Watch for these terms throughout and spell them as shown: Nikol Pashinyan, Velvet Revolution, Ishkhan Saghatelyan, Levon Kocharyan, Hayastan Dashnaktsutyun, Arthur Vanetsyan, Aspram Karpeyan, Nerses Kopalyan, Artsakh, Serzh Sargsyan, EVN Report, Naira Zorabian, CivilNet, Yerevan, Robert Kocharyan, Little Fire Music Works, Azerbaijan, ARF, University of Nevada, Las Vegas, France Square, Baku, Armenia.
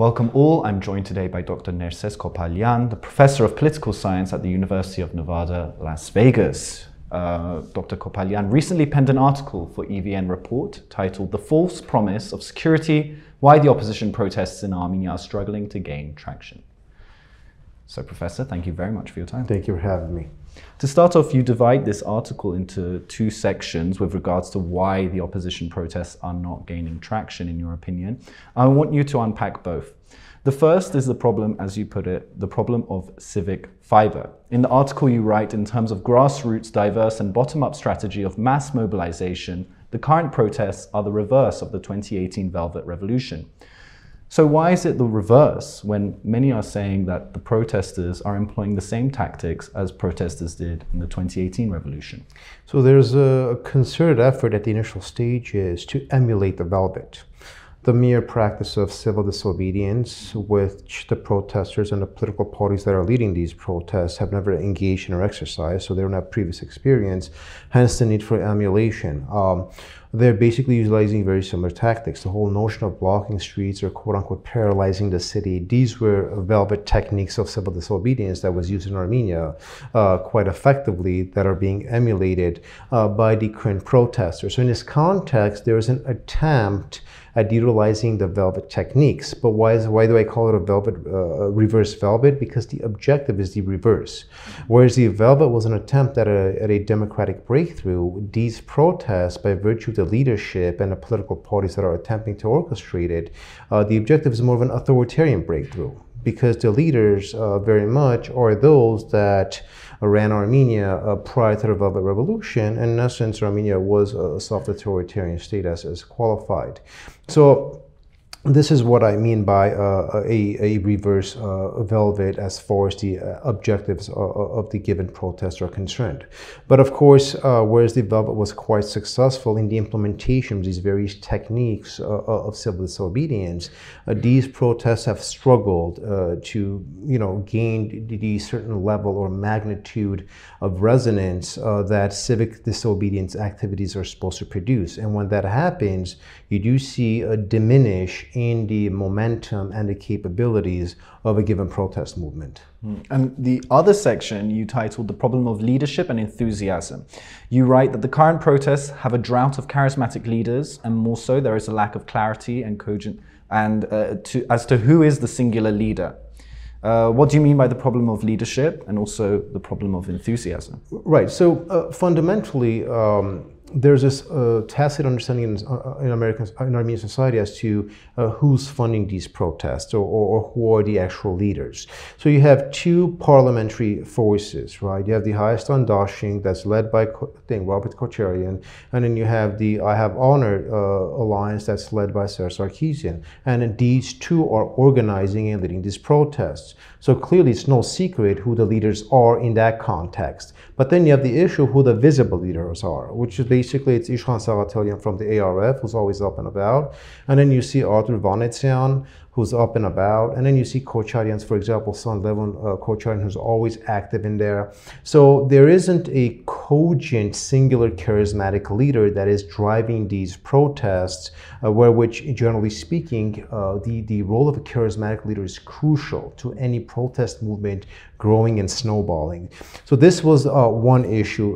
Welcome all. I'm joined today by Dr. Nerses Kopalyan, the Professor of Political Science at the University of Nevada, Las Vegas. Dr. Kopalyan recently penned an article for EVN Report titled "The False Promise of Security: Why the Opposition Protests in Armenia Are Struggling to Gain Traction." So, Professor, thank you very much for your time. Thank you for having me. To start off, you divide this article into two sections with regards to why the opposition protests are not gaining traction, in your opinion. I want you to unpack both. The first is the problem, as you put it, the problem of civic fiber. In the article you write, in terms of grassroots, diverse and bottom-up strategy of mass mobilization, the current protests are the reverse of the 2018 Velvet Revolution. So why is it the reverse when many are saying that the protesters are employing the same tactics as protesters did in the 2018 revolution? So there's a concerted effort at the initial stages to emulate the Velvet, the mere practice of civil disobedience, which the protesters and the political parties that are leading these protests have never engaged in or exercised, so they don't have previous experience, hence the need for emulation. They're basically utilizing very similar tactics. The whole notion of blocking streets or quote-unquote paralyzing the city, these were Velvet techniques of civil disobedience that was used in Armenia quite effectively, that are being emulated by the current protesters. So in this context, there is an attempt at utilizing the Velvet techniques. But why do I call it a Velvet, reverse Velvet? Because the objective is the reverse. Whereas the Velvet was an attempt at a democratic breakthrough, these protests, by virtue of the leadership and the political parties that are attempting to orchestrate it, the objective is more of an authoritarian breakthrough, because the leaders very much are those that ran Armenia prior to the Velvet Revolution, and in essence Armenia was a soft-authoritarian state as qualified. So this is what I mean by a reverse Velvet as far as the objectives of the given protests are concerned. But of course, whereas the Velvet was quite successful in the implementation of these various techniques of civil disobedience, these protests have struggled to, you know, gain the certain level or magnitude of resonance that civic disobedience activities are supposed to produce. And when that happens, you do see a diminish in the momentum and the capabilities of a given protest movement. And the other section you titled "The Problem of Leadership and Enthusiasm." You write that the current protests have a drought of charismatic leaders, and more so there is a lack of clarity and cogent and as to who is the singular leader. What do you mean by the problem of leadership and also the problem of enthusiasm? Right, so fundamentally, there's this tacit understanding in Armenian society as to who's funding these protests, or who are the actual leaders. So you have two parliamentary forces, right? You have the Hayastan Dashnaktsutyun that's led by Robert Kocharyan, and then you have the I Have Honored alliance that's led by Serzh Sargsyan. And then these two are organizing and leading these protests. So clearly it's no secret who the leaders are in that context. But then you have the issue who the visible leaders are, which is basically it's Ishkhan Saghatelyan from the ARF, who's always up and about. And then you see Arthur Vanetsyan, who's up and about, and then you see Kocharyans, for example, son Levon Kocharyan, who's always active in there. So there isn't a cogent, singular, charismatic leader that is driving these protests, where which, generally speaking, the role of a charismatic leader is crucial to any protest movement growing and snowballing. So this was one issue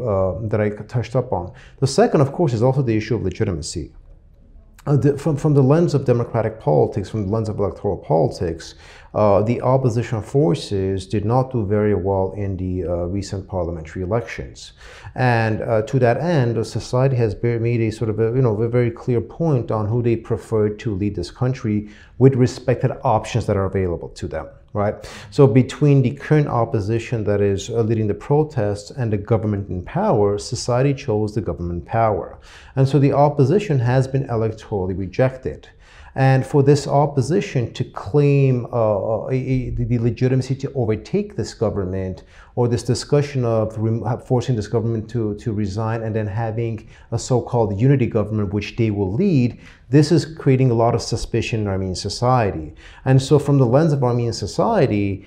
that I touched up on. The second, of course, is also the issue of legitimacy. From the lens of democratic politics, from the lens of electoral politics, the opposition forces did not do very well in the recent parliamentary elections. And to that end, society has made a sort of a, you know, a very clear point on who they prefer to lead this country with respect to the options that are available to them. Right? So between the current opposition that is leading the protests and the government in power, society chose the government power. And so the opposition has been electorally rejected. And for this opposition to claim the legitimacy to overtake this government, or this discussion of forcing this government to resign and then having a so-called unity government which they will lead, this is creating a lot of suspicion in Armenian society. And so from the lens of Armenian society,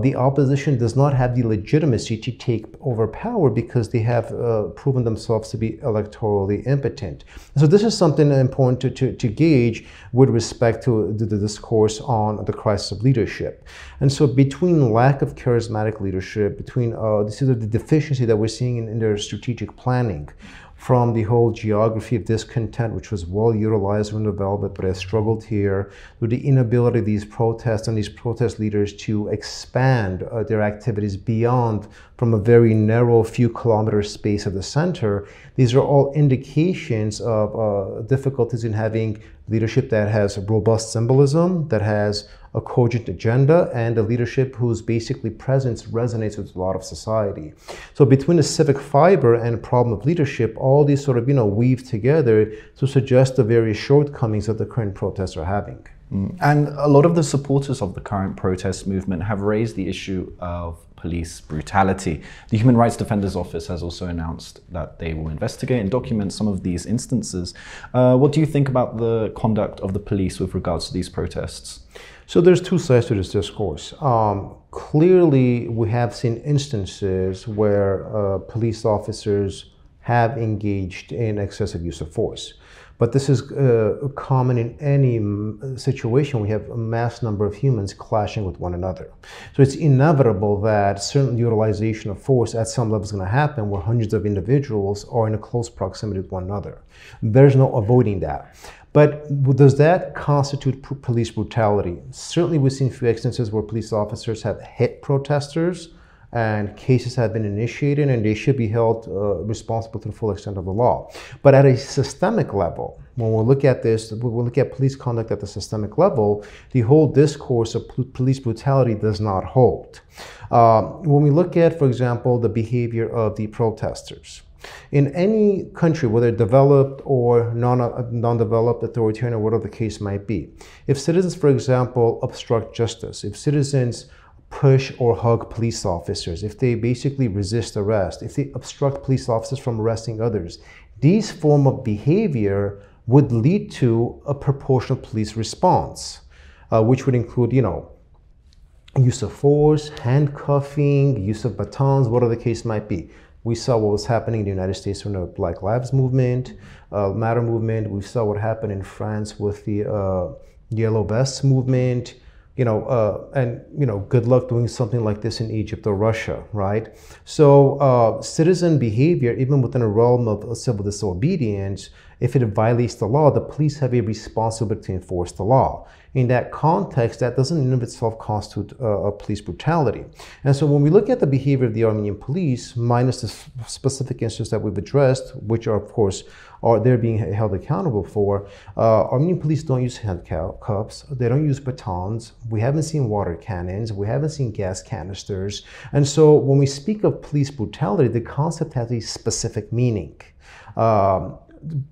the opposition does not have the legitimacy to take over power because they have proven themselves to be electorally impotent. So this is something important to gauge with respect to the discourse on the crisis of leadership. And so between lack of charismatic leadership, between this is the deficiency that we're seeing in their strategic planning, from the whole geography of discontent, which was well utilized in the Velvet, but has struggled here, with the inability of these protests and these protest leaders to expand their activities beyond from a very narrow few-kilometer space of the center. These are all indications of difficulties in having leadership that has robust symbolism, that has a cogent agenda, and a leadership whose basically presence resonates with a lot of society. So between the civic fiber and problem of leadership, all these sort of, weave together to suggest the various shortcomings that the current protests are having. And a lot of the supporters of the current protest movement have raised the issue of police brutality. The Human Rights Defender's Office has also announced that they will investigate and document some of these instances. What do you think about the conduct of the police with regards to these protests? So there's two sides to this discourse. Clearly, we have seen instances where police officers have engaged in excessive use of force. But this is common in any situation. We have a mass number of humans clashing with one another. So it's inevitable that certain utilization of force at some level is going to happen where hundreds of individuals are in a close proximity with one another. There's no avoiding that. But does that constitute police brutality? Certainly we've seen a few instances where police officers have hit protesters, and cases have been initiated, and they should be held responsible to the full extent of the law. But at a systemic level, when we look at this, when we look at police conduct at the systemic level, the whole discourse of police brutality does not hold. When we look at, for example, the behavior of the protesters, in any country, whether developed or non-developed, authoritarian, or whatever the case might be, if citizens, for example, obstruct justice, if citizens push or hug police officers, if they basically resist arrest, if they obstruct police officers from arresting others, these form of behavior would lead to a proportional police response, which would include, use of force, handcuffing, use of batons, whatever the case might be. We saw what was happening in the United States from the Black Lives Movement, Matter movement. We saw what happened in France with the Yellow Vests movement. Good luck doing something like this in Egypt or Russia, right? So citizen behavior, even within a realm of civil disobedience, if it violates the law, the police have a responsibility to enforce the law. In that context, that doesn't in and of itself constitute police brutality. And so when we look at the behavior of the Armenian police, minus the specific instances that we've addressed, which are, of course, they're being held accountable for, Armenian police don't use handcuffs, they don't use batons, we haven't seen water cannons, we haven't seen gas canisters. And so when we speak of police brutality, the concept has a specific meaning.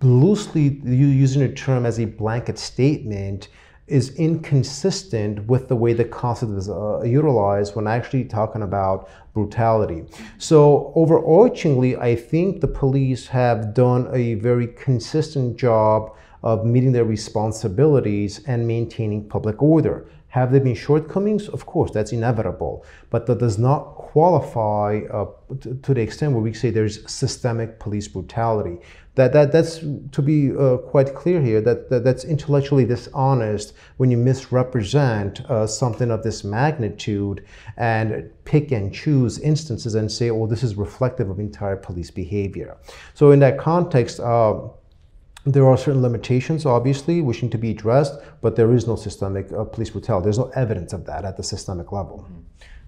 Loosely using the term as a blanket statement is inconsistent with the way the concept is utilized when actually talking about brutality. So overarchingly, I think the police have done a very consistent job of meeting their responsibilities and maintaining public order. Have there been shortcomings? Of course, that's inevitable, but that does not qualify to the extent where we say there's systemic police brutality. That's to be quite clear here, that's intellectually dishonest when you misrepresent something of this magnitude and pick and choose instances and say, oh, this is reflective of entire police behavior. So in that context, there are certain limitations, obviously, which need to be addressed, but there is no systemic police brutality. There's no evidence of that at the systemic level.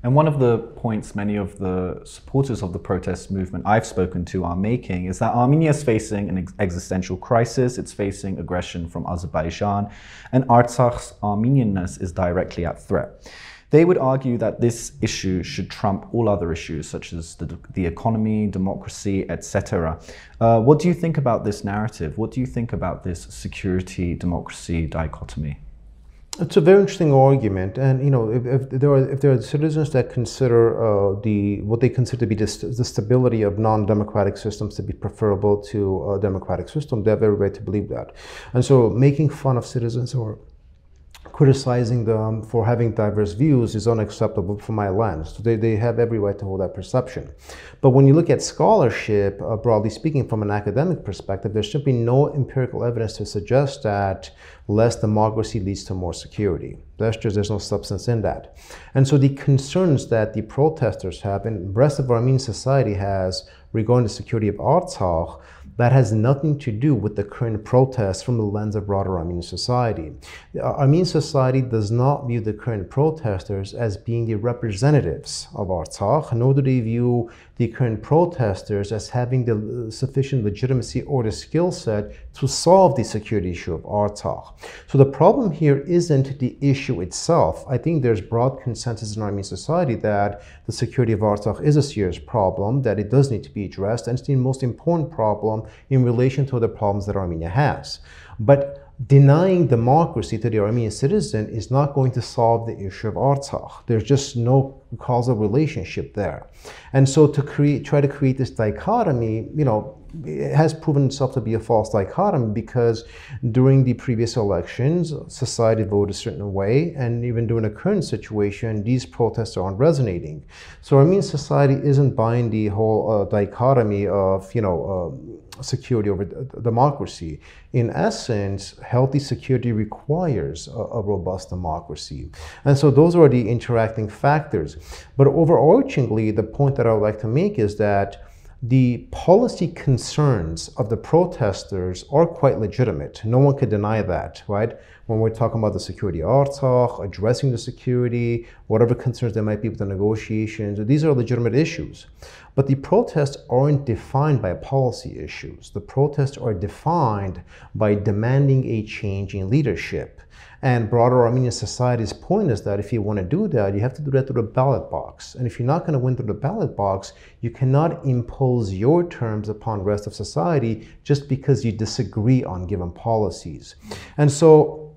And one of the points many of the supporters of the protest movement I've spoken to are making is that Armenia is facing an existential crisis. It's facing aggression from Azerbaijan, and Artsakh's Armenianness is directly at threat. They would argue that this issue should trump all other issues, such as the economy, democracy, etc. What do you think about this narrative? What do you think about this security-democracy dichotomy? It's a very interesting argument, and if there are citizens that consider what they consider to be the stability of non-democratic systems to be preferable to a democratic system, they have every right to believe that. And so making fun of citizens or criticizing them for having diverse views is unacceptable from my lens. So they have every right to hold that perception. But when you look at scholarship, broadly speaking, from an academic perspective, there should be no empirical evidence to suggest that less democracy leads to more security. That's just, there's no substance in that. And so the concerns that the protesters have and the rest of Armenian society has regarding the security of Artsakh, that has nothing to do with the current protests from the lens of broader Armenian society. Armenian society does not view the current protesters as being the representatives of Artsakh, nor do they view the current protesters as having the sufficient legitimacy or the skill set to solve the security issue of Artsakh. So the problem here isn't the issue itself. I think there's broad consensus in Armenian society that the security of Artsakh is a serious problem, that it does need to be addressed, and it's the most important problem in relation to the problems that Armenia has. But denying democracy to the Armenian citizen is not going to solve the issue of Artsakh. There's just no causal relationship there. And so to try to create this dichotomy, you know, it has proven itself to be a false dichotomy, because during the previous elections, society voted a certain way, and even during the current situation, these protests aren't resonating. So Armenian society isn't buying the whole dichotomy of, you know, security over democracy. In essence, healthy security requires a robust democracy. And so those are the interacting factors. But overarchingly, the point that I would like to make is that the policy concerns of the protesters are quite legitimate. No one could deny that, right? When we're talking about the security of Artsakh, addressing the security, whatever concerns there might be with the negotiations, these are legitimate issues. But the protests aren't defined by policy issues. The protests are defined by demanding a change in leadership. And broader Armenian society's point is that if you want to do that, you have to do that through the ballot box. And if you're not going to win through the ballot box, you cannot impose your terms upon the rest of society just because you disagree on given policies. And so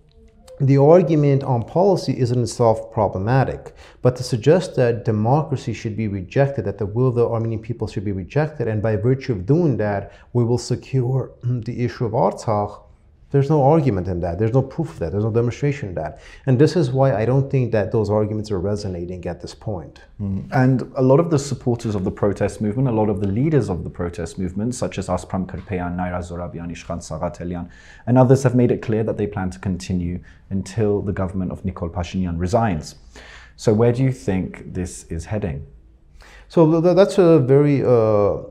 the argument on policy is in itself problematic, but to suggest that democracy should be rejected, that the will of the Armenian people should be rejected, and by virtue of doing that, we will secure the issue of Artsakh, there's no argument in that. There's no proof of that. There's no demonstration of that. And this is why I don't think that those arguments are resonating at this point. And a lot of the supporters of the protest movement, a lot of the leaders of the protest movement, such as Aspram Karpeyan, Naira Zorabian, Ishkhan Saghatelyan, and others, have made it clear that they plan to continue until the government of Nikol Pashinyan resigns. So where do you think this is heading? So that's a very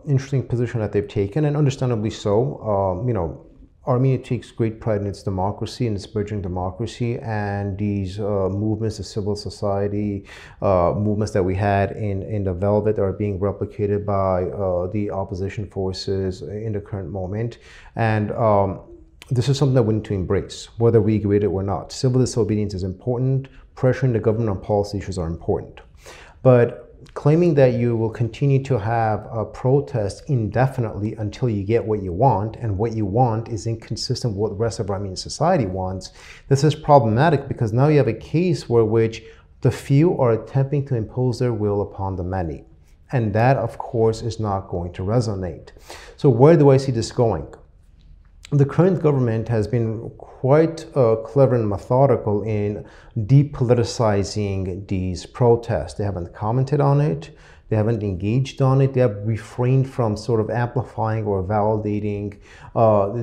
interesting position that they've taken, and understandably so. You know, Armenia takes great pride in its democracy and its burgeoning democracy, and these movements of civil society, movements that we had in the Velvet, are being replicated by the opposition forces in the current moment. And this is something that we need to embrace, whether we agree with it or not. Civil disobedience is important. Pressuring the government on policy issues are important. But claiming that you will continue to have a protest indefinitely until you get what you want, and what you want is inconsistent with what the rest of Armenian society wants, this is problematic, because now you have a case where which the few are attempting to impose their will upon the many. And that, of course, is not going to resonate. So where do I see this going? The current government has been quite clever and methodical in depoliticizing these protests. They haven't commented on it. They haven't engaged on it. They have refrained from sort of amplifying or validating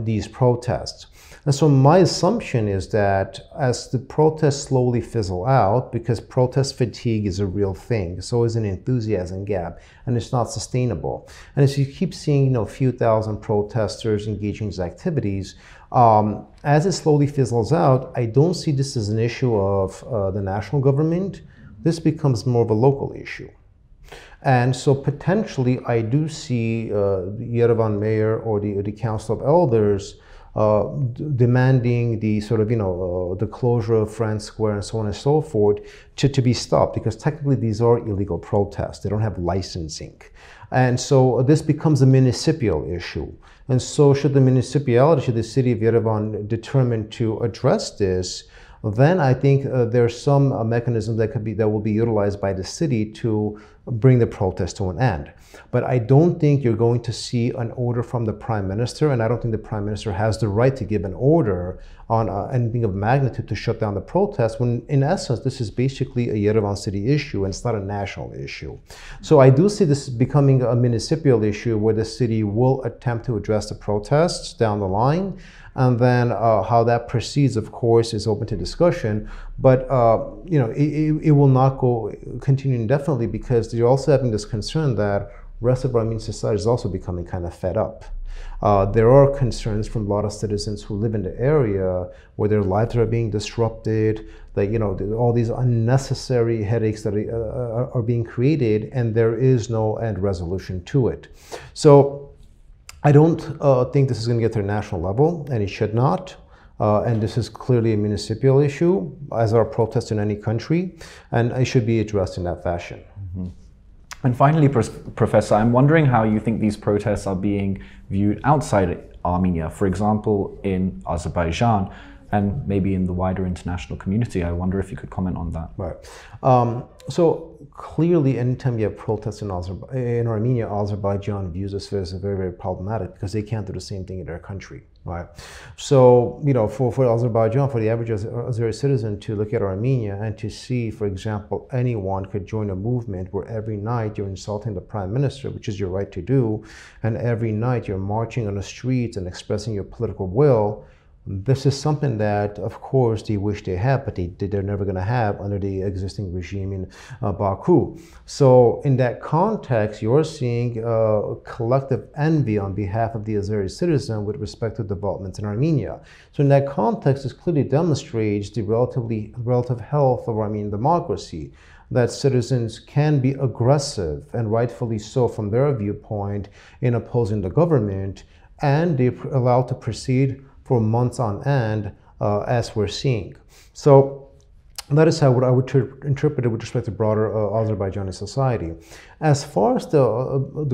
these protests. And so my assumption is that as the protests slowly fizzle out, because protest fatigue is a real thing, so is an enthusiasm gap, and it's not sustainable. And as you keep seeing, you know, a few thousand protesters engaging in these activities, as it slowly fizzles out, I don't see this as an issue of the national government. This becomes more of a local issue. And so potentially I do see the Yerevan mayor or the Council of Elders demanding the sort of, you know, the closure of France Square and so on and so forth to be stopped, because technically these are illegal protests. They don't have licensing. And so this becomes a municipal issue. And so should the city of Yerevan determine to address this, then I think there's some mechanism that will be utilized by the city to bring the protest to an end. But I don't think you're going to see an order from the Prime Minister, and I don't think the Prime Minister has the right to give an order on anything of magnitude to shut down the protest, when in essence this is basically a Yerevan city issue and it's not a national issue. So I do see this becoming a municipal issue where the city will attempt to address the protests down the line, and then how that proceeds, of course, is open to discussion. But you know, it will not continue indefinitely, because you're also having this concern that rest of Armenian society is also becoming kind of fed up. There are concerns from a lot of citizens who live in the area where their lives are being disrupted, that, you know, all these unnecessary headaches that are being created, and there is no end resolution to it. So I don't think this is going to get to the national level, and it should not. And this is clearly a municipal issue, as are protests in any country, and it should be addressed in that fashion. Mm-hmm. And finally, Professor, I'm wondering how you think these protests are being viewed outside Armenia, for example, in Azerbaijan, and maybe in the wider international community. I wonder if you could comment on that. Right. So clearly, anytime you have protests in Armenia, Azerbaijan views this as very, very problematic, because they can't do the same thing in their country. Right. So, you know, for Azerbaijan, for the average Azeri citizen to look at Armenia and to see, for example, anyone could join a movement where every night you're insulting the Prime Minister, which is your right to do, and every night you're marching on the streets and expressing your political will, this is something that, of course, they wish they had, but they're never going to have under the existing regime in Baku. So in that context, you're seeing collective envy on behalf of the Azeri citizen with respect to developments in Armenia. So in that context, this clearly demonstrates the relative health of Armenian democracy, that citizens can be aggressive, and rightfully so from their viewpoint, in opposing the government, and they're allowed to proceed for months on end, as we're seeing. So that is how I would interpret it with respect to broader Azerbaijani society. As far as the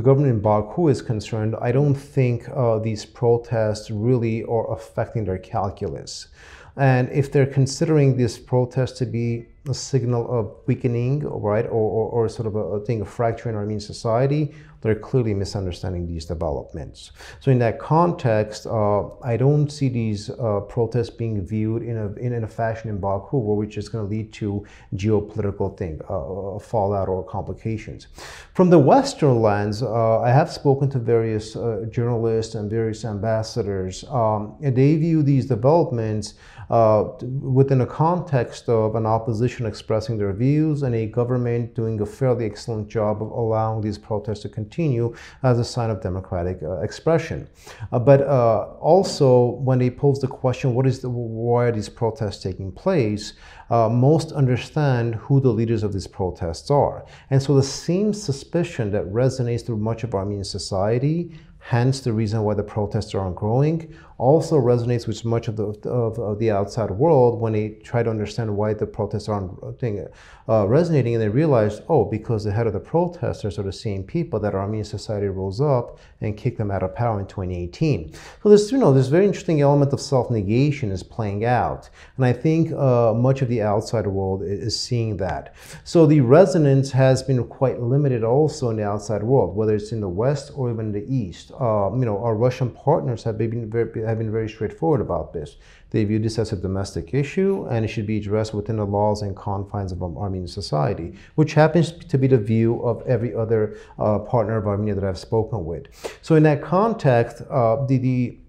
government in Baku is concerned, I don't think these protests really are affecting their calculus. And if they're considering this protest to be a signal of weakening, right, or sort of a thing of fracturing Armenian society, they're clearly misunderstanding these developments. So in that context, I don't see these protests being viewed in a fashion in Baku where we're just going to lead to geopolitical thing, fallout or complications. From the Western lens, I have spoken to various journalists and various ambassadors, and they view these developments within a context of an opposition expressing their views and a government doing a fairly excellent job of allowing these protests to continue as a sign of democratic expression. But also, when they pose the question, why are these protests taking place, most understand who the leaders of these protests are. And so the same suspicion that resonates through much of Armenian society, hence the reason why the protests are ongoing, also resonates with much of the outside world when they try to understand why the protests aren't resonating, and they realize, oh, because the head of the protesters are the same people that Armenian society rose up and kicked them out of power in 2018. So there's, you know, this very interesting element of self-negation is playing out, and I think much of the outside world is seeing that. So the resonance has been quite limited also in the outside world, whether it's in the West or even the East. You know, our Russian partners have been very straightforward about this. They view this as a domestic issue, and it should be addressed within the laws and confines of Armenian society, which happens to be the view of every other partner of Armenia that I've spoken with. So in that context, the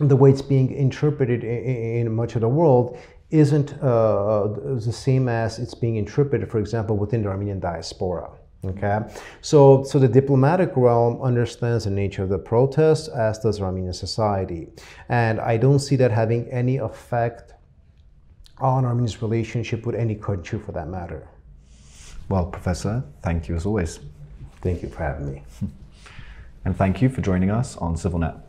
way it's being interpreted in much of the world isn't the same as it's being interpreted, for example, within the Armenian diaspora. Okay, so the diplomatic realm understands the nature of the protest, as does Armenian society, and I don't see that having any effect on Armenia's relationship with any country for that matter. Well, Professor, thank you as always. Thank you for having me. And thank you for joining us on CivilNet.